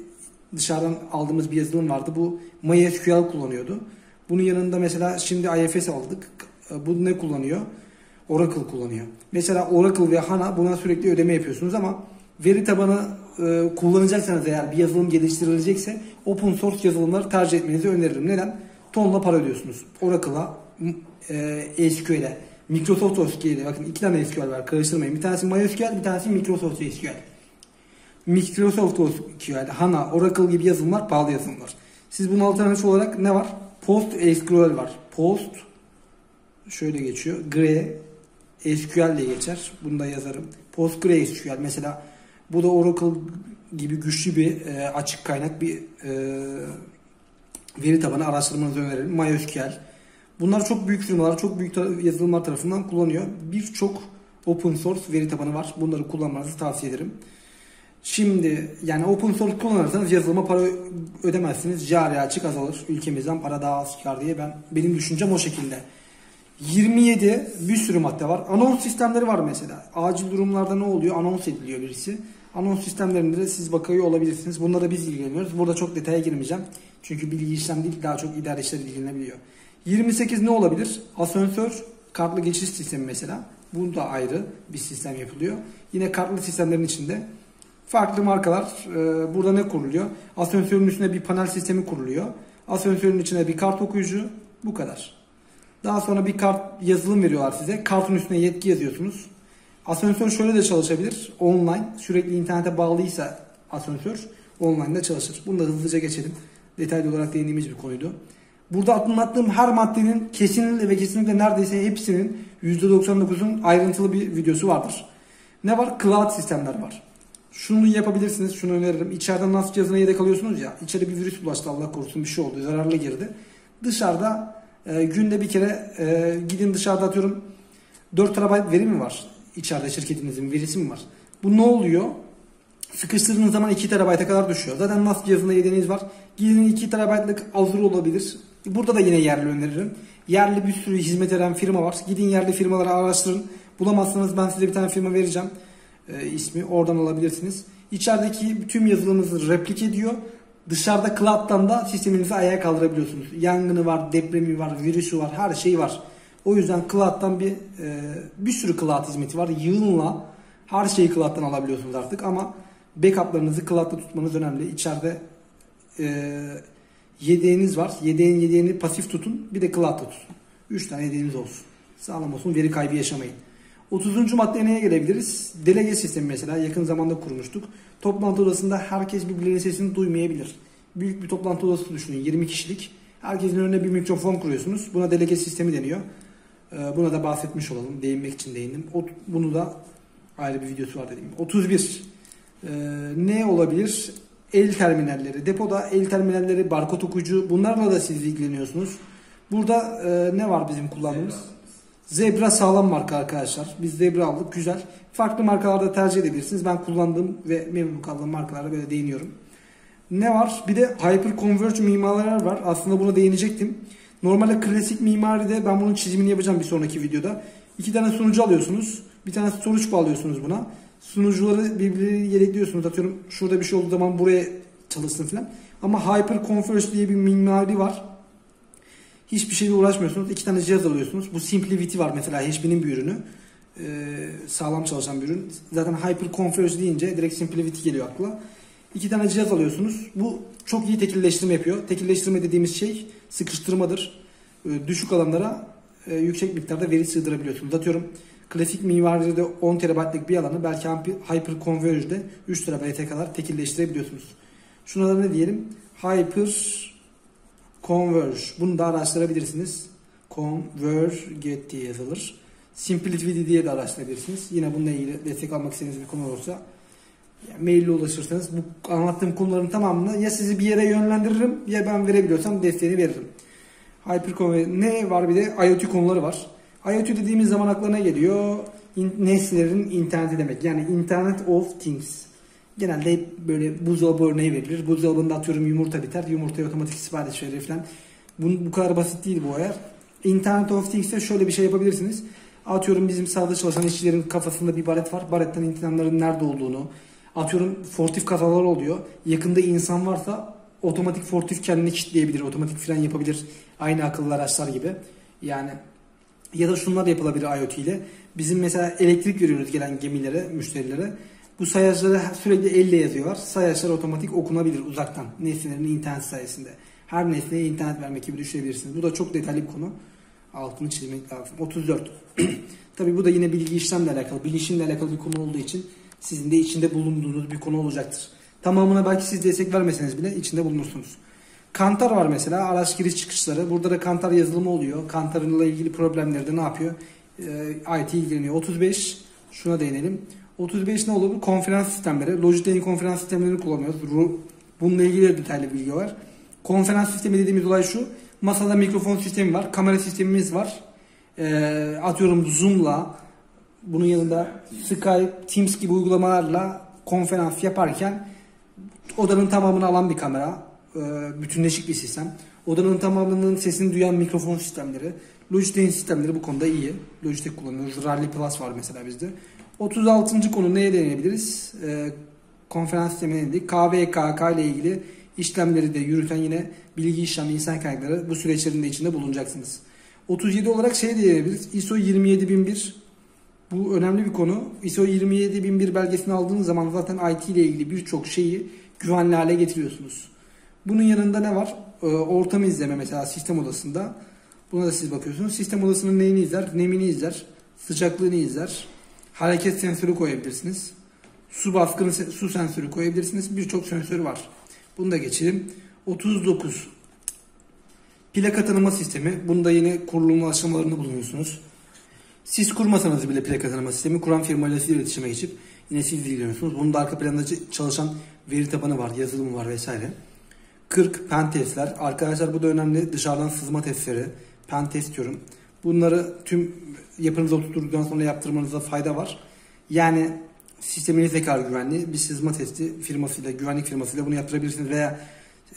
dışarıdan aldığımız bir yazılım vardı. Bu MySQL kullanıyordu. Bunun yanında mesela şimdi I F S aldık. Bu ne kullanıyor? Oracle kullanıyor. Mesela Oracle ve HANA, buna sürekli ödeme yapıyorsunuz ama veri tabanı e, kullanacaksanız eğer bir yazılım geliştirilecekse open source yazılımları tercih etmenizi öneririm. Neden? Tonla para ödüyorsunuz. Oracle'a, e, S Q L'e, Microsoft S Q L'e. Bakın iki tane S Q L var, karıştırmayın. Bir tanesi MySQL, bir tanesi Microsoft S Q L. Microsoft S Q L, HANA, Oracle gibi yazılımlar pahalı yazılımlar. Siz bunun alternatif olarak ne var? Post S Q L var. Post şöyle geçiyor. Gre S Q L diye geçer. Bunu da yazarım. PostgreSQL mesela, bu da Oracle gibi güçlü bir e, açık kaynak bir e, veri tabanı, araştırmanızı öneririm. MySQL. Bunlar çok büyük firmalar, çok büyük tar yazılımlar tarafından kullanıyor. Birçok open source veri tabanı var. Bunları kullanmanızı tavsiye ederim. Şimdi yani open source kullanırsanız yazılıma para ödemezsiniz. Cari açık azalır. Ülkemizden para daha az çıkar diye ben benim düşüncem o şekilde. yirmi yedi bir sürü madde var. Anons sistemleri var mesela. Acil durumlarda ne oluyor? Anons ediliyor birisi. Anons sistemlerinde de siz bakıyor olabilirsiniz. Bunlara da biz ilgileniyoruz. Burada çok detaya girmeyeceğim. Çünkü bilgi işlem değil, daha çok idare işleri ilgilenebiliyor. yirmi sekiz ne olabilir? Asansör, kartlı geçiş sistemi mesela. Burada ayrı bir sistem yapılıyor. Yine kartlı sistemlerin içinde farklı markalar. Burada ne kuruluyor? Asansörün üstüne bir panel sistemi kuruluyor. Asansörün içine bir kart okuyucu. Bu kadar. Daha sonra bir kart yazılım veriyorlar size. Kartın üstüne yetki yazıyorsunuz. Asansör şöyle de çalışabilir. Online. Sürekli internete bağlıysa asansör online'da çalışır. Bunu da hızlıca geçelim. Detaylı olarak değindiğimiz bir konuydu. Burada anlattığım her maddenin kesinlikle ve kesinlikle neredeyse hepsinin yüzde doksan dokuz'un ayrıntılı bir videosu vardır. Ne var? Cloud sistemler var. Şunu yapabilirsiniz. Şunu öneririm. İçeriden N A S cihazına yedek alıyorsunuz ya. İçeri bir virüs bulaştı, Allah korusun bir şey oldu. Zararlı girdi. Dışarıda E, günde bir kere e, gidin dışarıda atıyorum dört terabayt veri mi var? İçeride şirketinizin verisi mi var? Bu ne oluyor? Sıkıştırdığınız zaman iki terabayta kadar düşüyor. Zaten N A S cihazında yedeğiniz var. Gidin iki terabaytlık Azure olabilir. Burada da yine yerli öneririm. Yerli bir sürü hizmet eden firma var. Gidin yerli firmaları araştırın. Bulamazsanız ben size bir tane firma vereceğim. E, ismi oradan alabilirsiniz. İçerideki bütün yazılımınızı replik ediyor. Dışarıda cloud'dan da sisteminizi ayağa kaldırabiliyorsunuz. Yangını var, depremi var, virüsü var, her şey var. O yüzden cloud'dan bir e, bir sürü cloud hizmeti var. Yığınla her şeyi cloud'dan alabiliyorsunuz artık ama backup'larınızı cloud'da tutmanız önemli. İçeride e, yedeğiniz var. Yedeğin yedeğini pasif tutun. Bir de cloud'da tutun. üç tane yedeğiniz olsun. Sağlam olsun. Veri kaybı yaşamayın. otuzuncu maddeye neye gelebiliriz? Delege sistemi mesela yakın zamanda kurmuştuk. Toplantı odasında herkes birbirlerinin sesini duymayabilir. Büyük bir toplantı odası düşünün. yirmi kişilik. Herkesin önüne bir mikrofon kuruyorsunuz. Buna delege sistemi deniyor. Buna da bahsetmiş olalım. Değinmek için değindim. Bunu da ayrı bir videosu var dediğim. otuz bir. Ne olabilir? El terminalleri. Depoda el terminalleri, barkod okuyucu. Bunlarla da siz ilgileniyorsunuz. Burada ne var bizim kullandığımız? Zebra sağlam marka arkadaşlar. Biz Zebra aldık. Güzel. Farklı markalarda tercih edebilirsiniz. Ben kullandığım ve memnun kaldığım markalara böyle değiniyorum. Ne var? Bir de hyperconverged mimariler var. Aslında buna değinecektim. Normalde klasik mimaride ben bunun çizimini yapacağım bir sonraki videoda. İki tane sunucu alıyorsunuz. Bir tane storage bağlıyorsunuz buna. Sunucuları birbirleri yedekliyorsunuz. Atıyorum şurada bir şey olduğu zaman buraya çalışsın falan. Ama hyperconverged diye bir mimari var. Hiçbir şeyle uğraşmıyorsunuz. İki tane cihaz alıyorsunuz. Bu SimpliVity var mesela. H P'nin bir ürünü. Ee, sağlam çalışan bir ürün. Zaten hyperconverged deyince direkt SimpliVity geliyor akla. İki tane cihaz alıyorsunuz. Bu çok iyi tekilleştirme yapıyor. Tekilleştirme dediğimiz şey sıkıştırmadır. Ee, düşük alanlara e, yüksek miktarda veri sığdırabiliyorsunuz. Atıyorum klasik mimaride on terabaytlık bir alanı belki hyperconverged'de üç terabayta kadar tekilleştirebiliyorsunuz. Şuna da ne diyelim? Hyper Converge. Bunu da araştırabilirsiniz. Converge diye yazılır. SimpliVity diye de araştırabilirsiniz. Yine bununla ilgili destek almak istediğiniz bir konu olursa yani maille ulaşırsanız bu anlattığım konuların tamamını ya sizi bir yere yönlendiririm ya ben verebiliyorsam desteğini veririm. Hyperconverge. Ne var? Bir de IoT konuları var. IoT dediğimiz zaman aklına geliyor. İn nesnelerin interneti demek. Yani Internet of Things. Genelde hep böyle buzdolabı örneği verilir. Buzdolabında atıyorum yumurta biter. Yumurtaya otomatik sipariş verir falan. Bu, bu kadar basit değil bu ayar. Internet of Things'te şöyle bir şey yapabilirsiniz. Atıyorum bizim sahada çalışan işçilerin kafasında bir baret var. Baretten insanların nerede olduğunu. Atıyorum fortif kafalar oluyor. Yakında insan varsa otomatik fortif kendini kilitleyebilir. Otomatik fren yapabilir. Aynı akıllı araçlar gibi. Yani ya da şunlar yapılabilir IoT ile. Bizim mesela elektrik veriyoruz gelen gemilere, müşterilere. Bu sayaçları sürekli elle yazıyorlar. Sayaçlar otomatik okunabilir uzaktan. Nesnelerin internet sayesinde. Her nesneye internet vermek gibi düşünebilirsiniz. Bu da çok detaylı bir konu. Altını çizmek lazım. otuz dört. Tabii bu da yine bilgi işlemle alakalı, bilişimle alakalı bir konu olduğu için sizin de içinde bulunduğunuz bir konu olacaktır. Tamamına belki siz destek vermeseniz bile içinde bulunursunuz. Kantar var mesela. Araç giriş çıkışları. Burada da Kantar yazılımı oluyor. Kantar'la ilgili problemleri de ne yapıyor? Ee, I T ilgileniyor. otuz beş. Şuna değinelim. otuz beş ne olabilir? Konferans sistemleri. Logitech'in konferans sistemlerini kullanıyoruz. Bununla ilgili de detaylı bilgi var. Konferans sistemi dediğimiz olay şu. Masada mikrofon sistemi var. Kamera sistemimiz var. Ee, atıyorum Zoom'la, bunun yanında Skype, Teams gibi uygulamalarla konferans yaparken odanın tamamını alan bir kamera. Ee, bütünleşik bir sistem. Odanın tamamının sesini duyan mikrofon sistemleri. Logitech'in sistemleri bu konuda iyi. Logitech kullanıyoruz. Rally Plus var mesela bizde. otuz altıncı konu neye değinebiliriz? Ee, konferans sistemine değindik. K V K K ile ilgili işlemleri de yürüten yine bilgi işlem, insan kaynakları bu süreçlerin de içinde bulunacaksınız. otuz yedi olarak şeye değinebiliriz. I S O yirmi yedi bin bir. Bu önemli bir konu. I S O yirmi yedi bin bir belgesini aldığınız zaman zaten I T ile ilgili birçok şeyi güvenli hale getiriyorsunuz. Bunun yanında ne var? Ee, ortamı izleme mesela sistem odasında. Buna da siz bakıyorsunuz. Sistem odasının neyini izler? Nemini izler. Sıcaklığını izler. Hareket sensörü koyabilirsiniz. Su baskını, su sensörü koyabilirsiniz. Birçok sensörü var. Bunu da geçelim. otuz dokuz. Plaka tanıma sistemi. Bunda yine kurulum aşamalarında bulunuyorsunuz. Siz kurmasanız bile plaka tanıma sistemi kuran firmayla siz iletişime geçip yine siz ilgileniyorsunuz. Bunun da arka planda çalışan veri tabanı var, yazılımı var vesaire. kırk pen testler. Arkadaşlar bu da önemli. Dışarıdan sızma testleri. Pen test diyorum. Bunları tüm yapınıza oturduktan sonra yaptırmanıza fayda var. Yani sisteminiz ne kadar güvenli? Bir sızma testi firmasıyla, güvenlik firmasıyla bunu yaptırabilirsiniz veya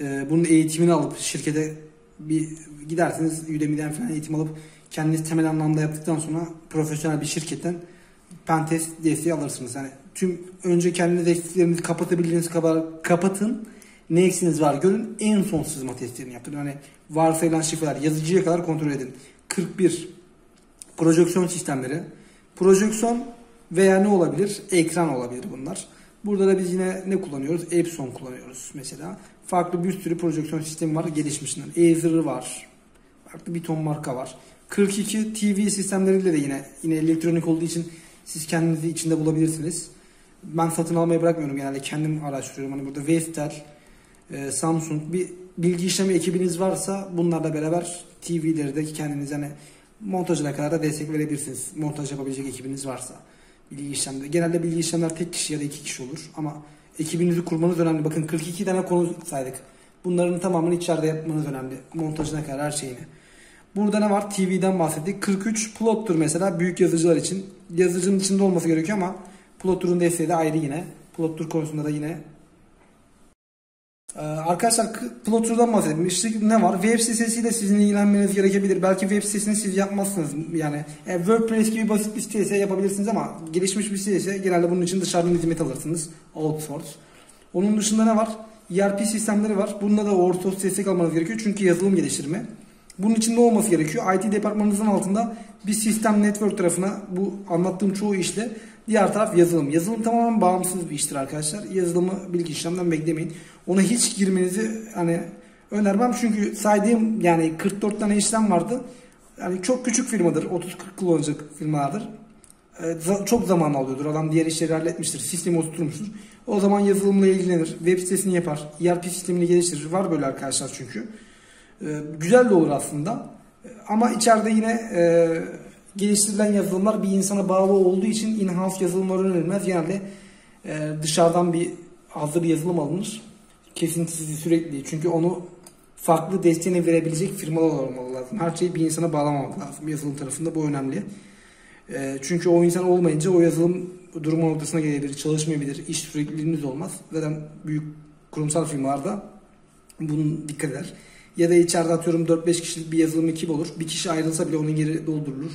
e, bunun eğitimini alıp şirkete bir gidersiniz Udemy'den falan eğitim alıp kendiniz temel anlamda yaptıktan sonra profesyonel bir şirketten pentest desteği alırsınız. Yani tüm önce kendiniz eksiklerinizi kapatabildiğiniz kadar kapatın. Ne eksiniz var görün. En son sızma testlerini yapın. Yani varsayılan şifreler yazıcıya kadar kontrol edin. kırk bir projeksiyon sistemleri. Projeksiyon veya ne olabilir? Ekran olabilir bunlar. Burada da biz yine ne kullanıyoruz? Epson kullanıyoruz mesela. Farklı bir sürü projeksiyon sistemi var gelişmişinden. Acer var. Farklı bir ton marka var. kırk iki T V sistemleriyle de yine yine elektronik olduğu için siz kendinizi içinde bulabilirsiniz. Ben satın almayı bırakmıyorum. Genelde kendim araştırıyorum. Hani burada Vestel, Samsung bir bilgi işlemi ekibiniz varsa bunlarla beraber T V'leri de kendinize hani montajına kadar da destek verebilirsiniz. Montaj yapabilecek ekibiniz varsa. Bilgi işlemleri. Genelde bilgi işlemler tek kişi ya da iki kişi olur. Ama ekibinizi kurmanız önemli. Bakın kırk iki tane konu saydık. Bunların tamamını içeride yapmanız önemli. Montajına kadar her şeyini. Burada ne var? T V'den bahsettik. kırk üç Plot'tur mesela büyük yazıcılar için. Yazıcının içinde olması gerekiyor ama Plotter'ın desteği de ayrı yine. Plotter konusunda da yine. Ee, arkadaşlar Plotter'dan bahsetmiştik. Ne var? Web sitesiyle sizin ilgilenmeniz gerekebilir. Belki web sitesini siz yapmazsınız. Yani e, WordPress gibi basit bir siteyse yapabilirsiniz ama gelişmiş bir siteyse genelde bunun için dışarıdan hizmet alırsınız. Outsource. Onun dışında ne var? E R P sistemleri var. Bunda da outsource destek almanız gerekiyor. Çünkü yazılım geliştirme. Bunun içinde olması gerekiyor. I T departmanınızın altında bir sistem network tarafına bu anlattığım çoğu işle. Diğer taraf yazılım. Yazılım tamamen bağımsız bir iştir arkadaşlar. Yazılımı bilgi işlemden beklemeyin. Ona hiç girmenizi hani önermem. Çünkü saydığım yani kırk dört tane işlem vardı. Yani çok küçük firmadır. otuz kırk kullanıcı firmalardır. Ee, çok zaman alıyordur. Adam diğer işleri halletmiştir. Sistemi oturtmuştur. O zaman yazılımla ilgilenir. Web sitesini yapar. E R P sistemini geliştirir. Var böyle arkadaşlar çünkü. Ee, güzel de olur aslında. Ama içeride yine... E geliştirilen yazılımlar bir insana bağlı olduğu için in-house yazılımlar önerilmez. Genelde e, dışarıdan bir hazır yazılım alınır. Kesintisiz sürekli. Çünkü onu farklı desteğine verebilecek firmalar olmalı lazım. Her şeyi bir insana bağlamamak lazım. Yazılım tarafında bu önemli. E, çünkü o insan olmayınca o yazılım durumu noktasına gelebilir, çalışmayabilir, iş sürekliliğiniz olmaz. Zaten büyük kurumsal firmalarda bunun dikkat eder. Ya da içeride atıyorum dört beş kişilik bir yazılım ekibi olur. Bir kişi ayrılsa bile onun geri doldurulur.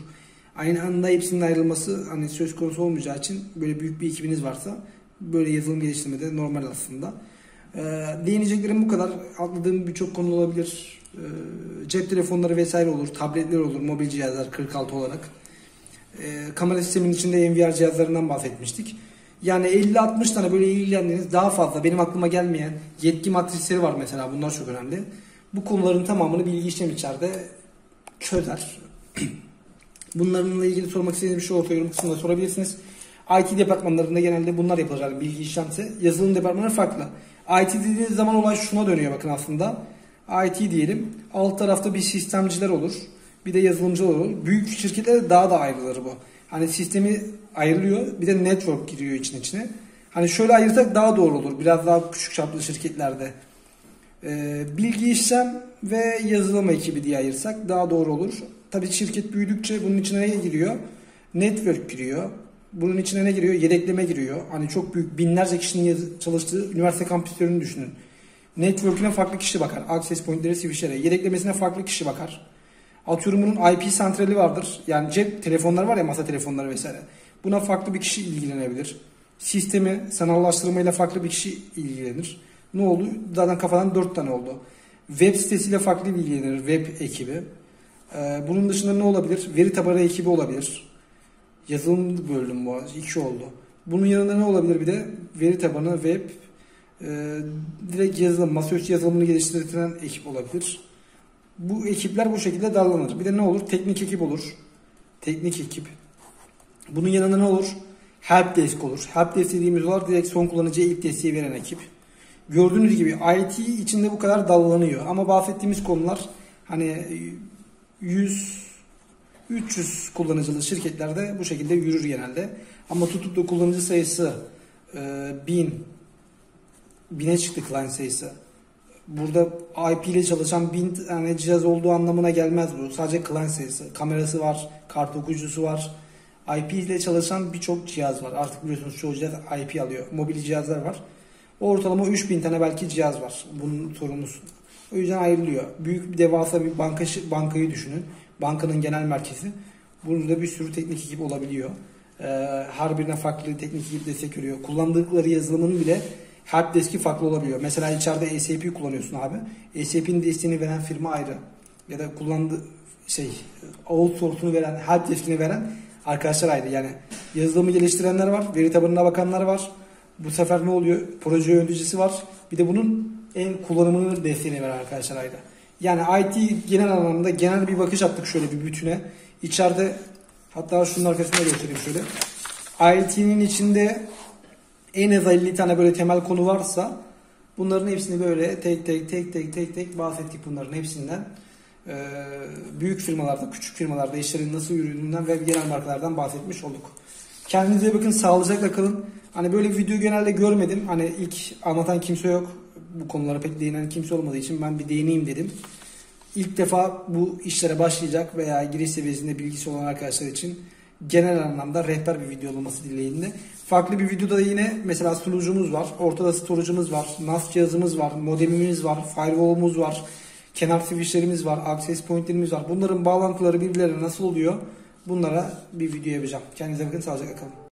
Aynı anda hepsinin ayrılması hani söz konusu olmayacağı için böyle büyük bir ekibiniz varsa böyle yazılım geliştirmede normal aslında. Ee, değineceklerim bu kadar. Atladığım birçok konu olabilir. Ee, cep telefonları vesaire olur, tabletler olur, mobil cihazlar kırk altı olarak. Ee, kamera sistemin içinde M V R cihazlarından bahsetmiştik. Yani elli altmış tane böyle ilgilendiğiniz daha fazla benim aklıma gelmeyen yetki matrisleri var mesela. Bunlar çok önemli. Bu konuların tamamını bilgi işlem içeride çözer. Bunlarla ilgili sormak istediğiniz bir şey olursa yorum kısmında sorabilirsiniz. I T departmanlarında genelde bunlar yapılır. Yani bilgi işlemse yazılım departmanı farklı. I T dediğiniz zaman olay şuna dönüyor bakın aslında. I T diyelim. Alt tarafta bir sistemciler olur. Bir de yazılımcılar olur. Büyük şirketlere daha da ayrılır bu. Hani sistemi ayrılıyor. Bir de network giriyor için içine. Hani şöyle ayırsak daha doğru olur. Biraz daha küçük çaplı şirketlerde. Bilgi işlem ve yazılım ekibi diye ayırsak daha doğru olur. Tabii şirket büyüdükçe bunun içine ne giriyor? Network giriyor. Bunun içine ne giriyor? Yedekleme giriyor. Hani çok büyük binlerce kişinin çalıştığı üniversite kampüslerini düşünün. Network'üne farklı kişi bakar. Access point'leri, switch'lere. Yedeklemesine farklı kişi bakar. Atıyorum bunun I P santrali vardır. Yani cep telefonları var ya, masa telefonları vesaire. Buna farklı bir kişi ilgilenebilir. Sistemi sanallaştırmayla farklı bir kişi ilgilenir. Ne oldu? Zaten kafadan dört tane oldu. Web sitesiyle farklı bilgilenir web ekibi. Ee, bunun dışında ne olabilir? Veri tabanı ekibi olabilir. Yazılım bölüm bu. iki oldu. Bunun yanında ne olabilir bir de? Veri tabanı, web, e, direkt yazılım, masaüstü yazılımını geliştiren ekip olabilir. Bu ekipler bu şekilde dallanır. Bir de ne olur? Teknik ekip olur. Teknik ekip. Bunun yanında ne olur? Help desk olur. Help desk dediğimiz olarak direkt son kullanıcıya ilk desteği veren ekip. Gördüğünüz gibi I T içinde bu kadar dallanıyor. Ama bahsettiğimiz konular hani yüz üç yüz kullanıcılı şirketlerde bu şekilde yürür genelde. Ama tutup da kullanıcı sayısı bin, bine çıktı client sayısı. Burada I P ile çalışan bin tane cihaz olduğu anlamına gelmez bu. Sadece client sayısı. Kamerası var, kart okuyucusu var. I P ile çalışan birçok cihaz var. Artık biliyorsunuz çoğu cihaz I P alıyor. Mobil cihazlar var. Ortalama üç bin tane belki cihaz var. Bunun sorumlusu. O yüzden ayrılıyor. Büyük bir devasa bir banka, bankayı düşünün. Bankanın genel merkezi. Burada bir sürü teknik ekip olabiliyor. Ee, her birine farklı teknik ekip destek veriyor. Kullandıkları yazılımın bile help deski farklı olabiliyor. Mesela içeride S A P kullanıyorsun abi. S A P'nin desteğini veren firma ayrı. Ya da kullandığı şey outsource'unu veren, help deskini veren arkadaşlar ayrı. Yani yazılımı geliştirenler var, veri tabanına bakanlar var. Bu sefer ne oluyor? Proje yöneticisi var. Bir de bunun en kullanımını desteğini veren arkadaşlar ayrı. Yani I T genel anlamda genel bir bakış attık şöyle bir bütüne. İçeride hatta şunun arkasında göstereyim şöyle. I T'nin içinde en az elli tane böyle temel konu varsa bunların hepsini böyle tek tek tek tek tek tek bahsettik bunların hepsinden. Ee, büyük firmalarda, küçük firmalarda işlerin nasıl yürüdüğünden ve genel markalardan bahsetmiş olduk. Kendinize bakın, sağlıcakla kalın. Hani böyle bir video genelde görmedim. Hani ilk anlatan kimse yok. Bu konulara pek değinen kimse olmadığı için ben bir değineyim dedim. İlk defa bu işlere başlayacak veya giriş seviyesinde bilgisi olan arkadaşlar için genel anlamda rehber bir video olması dileğiyle. Farklı bir videoda yine mesela sunucumuz var, ortada storage'ımız var, N A S cihazımız var, modemimiz var, firewall'umuz var, kenar switch'lerimiz var, access point'lerimiz var. Bunların bağlantıları birbirlerine nasıl oluyor? Bunlara bir video yapacağım. Kendinize bakın, sağlıcakla kalın.